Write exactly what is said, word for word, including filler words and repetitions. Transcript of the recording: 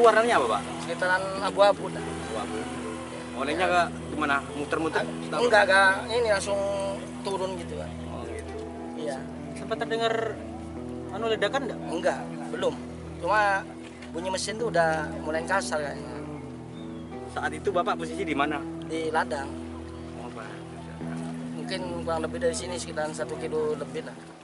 itu warnanya apa, Pak? Sekitaran abu-abu. Abu-abu. Olehnya agak gimana? Muter-muter? Enggak, enggak. Ini langsung turun gitu, Pak. Oh, gitu. Iya. Sempat terdengar anu ledakan enggak? Enggak, belum. Cuma bunyi mesin tuh udah mulai kasar kayaknya. Saat itu Bapak posisi di mana? Di ladang. Oh, Pak. Mungkin kurang lebih dari sini sekitaran satu kilo lebih lah.